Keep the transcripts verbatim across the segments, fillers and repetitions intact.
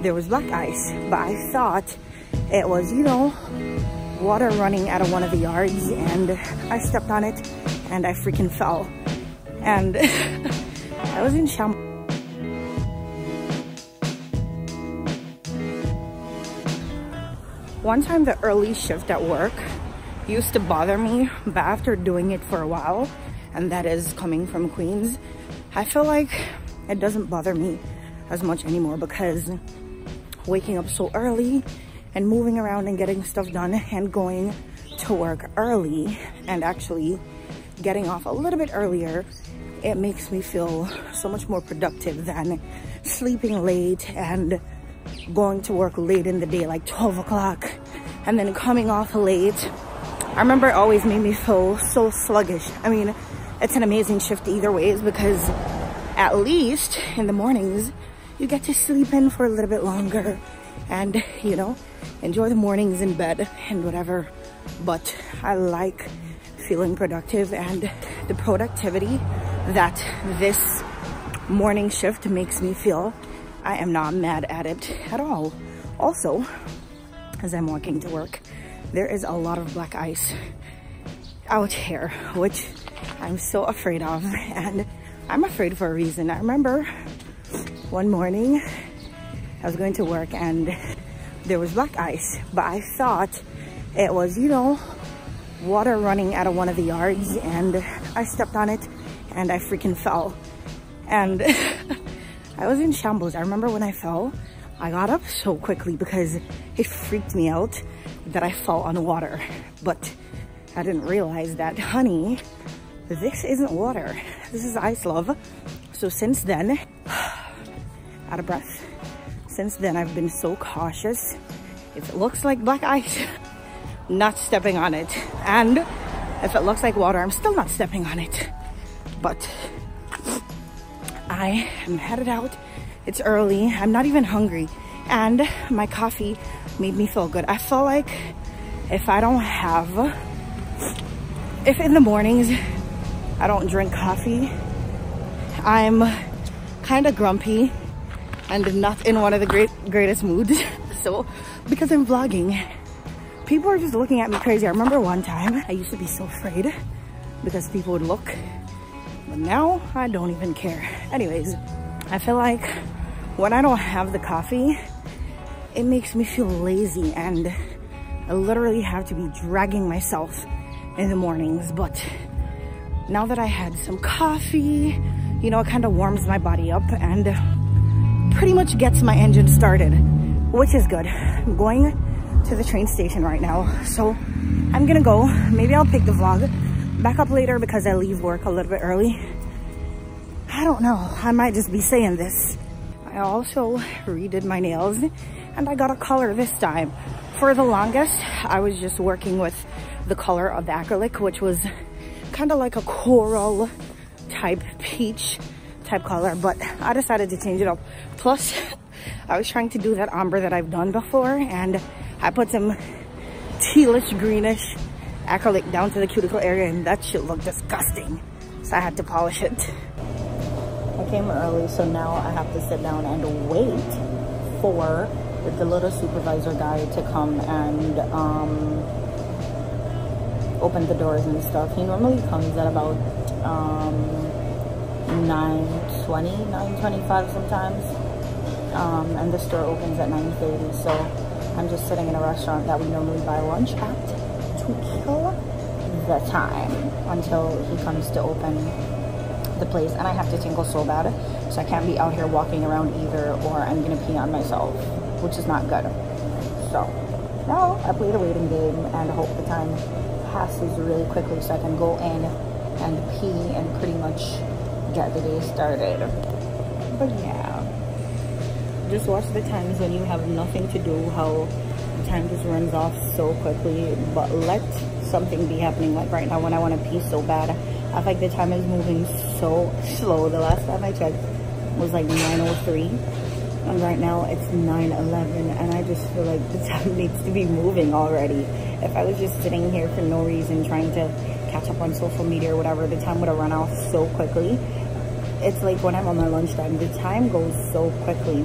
there was black ice, but I thought it was, you know, water running out of one of the yards, and I stepped on it and I freaking fell, and I was in shambles. One time the early shift at work used to bother me, but after doing it for a while, and that is coming from Queens, I feel like it doesn't bother me as much anymore, because waking up so early and moving around and getting stuff done and going to work early and actually getting off a little bit earlier, it makes me feel so much more productive than sleeping late and going to work late in the day, like twelve o'clock, and then coming off late. I remember it always made me feel so sluggish. I mean, it's an amazing shift either ways, because at least in the mornings you get to sleep in for a little bit longer and, you know, enjoy the mornings in bed and whatever. But I like feeling productive, and the productivity that this morning shift makes me feel, I am not mad at it at all. Also, as I'm walking to work, there is a lot of black ice out here, which I'm so afraid of, and I'm afraid for a reason. I remember one morning I was going to work and there was black ice, but I thought it was, you know, water running out of one of the yards, and I stepped on it and I freaking fell, and I was in shambles. I remember when I fell, I got up so quickly because it freaked me out that I fell on water, but I didn't realize that, honey, this isn't water, this is ice, love. So since then, out of breath, since then I've been so cautious. If it looks like black ice, not stepping on it, and if it looks like water, I'm still not stepping on it. But I am headed out. It's early, I'm not even hungry, and my coffee made me feel good. I feel like if I don't have, if in the mornings I don't drink coffee, I'm kind of grumpy and not in one of the great greatest moods. So because I'm vlogging, people are just looking at me crazy. I remember one time I used to be so afraid because people would look, but now I don't even care. Anyways, I feel like when I don't have the coffee, it makes me feel lazy, and I literally have to be dragging myself in the mornings. But now that I had some coffee, you know, it kind of warms my body up and pretty much gets my engine started, which is good. I'm going to the train station right now, so I'm gonna go. Maybe I'll pick the vlog back up later because I leave work a little bit early. I don't know, I might just be saying this. I also redid my nails and I got a color this time. For the longest, I was just working with the color of the acrylic, which was kind of like a coral type peach type color, but I decided to change it up. Plus, I was trying to do that ombre that I've done before, and I put some tealish greenish acrylic down to the cuticle area, and that shit looked disgusting, so I had to polish it. I came early, so now I have to sit down and wait for the little supervisor guy to come and um, open the doors and stuff. He normally comes at about um, nine twenty, nine twenty-five sometimes, um, and the store opens at nine thirty, so I'm just sitting in a restaurant that we normally buy lunch at to kill the time until he comes to open the place. And I have to tinkle so bad, so I can't be out here walking around either, or I'm gonna pee on myself, which is not good. So now I play the waiting game and hope the time passes really quickly so I can go in and pee and pretty much get the day started. But yeah, just watch the times when you have nothing to do, how the time just runs off so quickly. But let something be happening, like right now when I want to pee so bad, I feel like the time is moving so slow. The last time I checked was like nine oh three, and right now it's nine eleven, and I just feel like the time needs to be moving already. If I was just sitting here for no reason trying to catch up on social media or whatever, the time would have run off so quickly. It's like when I'm on my lunchtime, the time goes so quickly,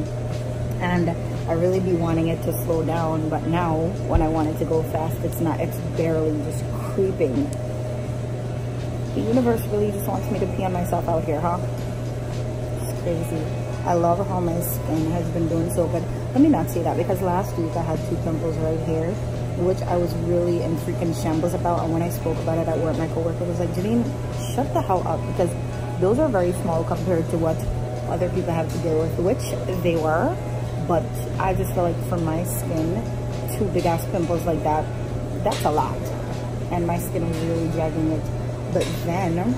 and I really be wanting it to slow down, but now when I want it to go fast, it's not, it's barely just creeping. The universe really just wants me to pee on myself out here, huh? It's crazy. I love how my skin has been doing so good. Let me not say that, because last week I had two pimples right here, which I was really in freaking shambles about. And when I spoke about it at work, my coworker was like, Janine, shut the hell up, because those are very small compared to what other people have to deal with, which they were. But I just feel like for my skin, two big ass pimples like that, that's a lot. And my skin was really dragging it. But then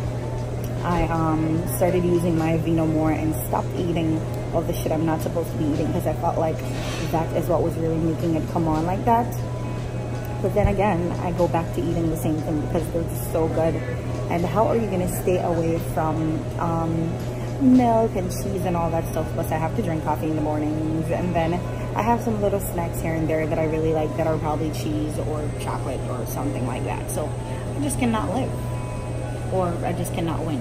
I um, started using my Aveeno more and stopped eating all the shit I'm not supposed to be eating, because I felt like that is what was really making it come on like that. But then again, I go back to eating the same thing because they're just so good. And how are you going to stay away from um, milk and cheese and all that stuff? Plus, I have to drink coffee in the mornings. And then I have some little snacks here and there that I really like that are probably cheese or chocolate or something like that. So I just cannot live. Or I just cannot win.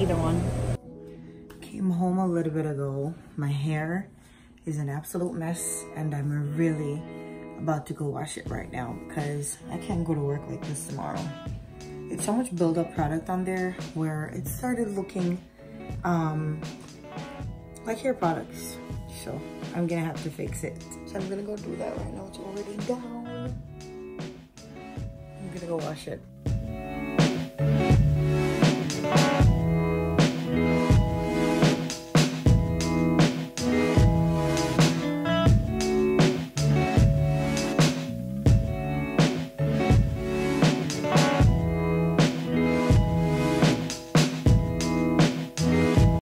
Either one. Came home a little bit ago. My hair is an absolute mess, and I'm really about to go wash it right now because I can't go to work like this tomorrow. It's so much build-up product on there where it started looking um, like hair products. So I'm gonna have to fix it. So I'm gonna go do that right now. It's already down. I'm gonna go wash it.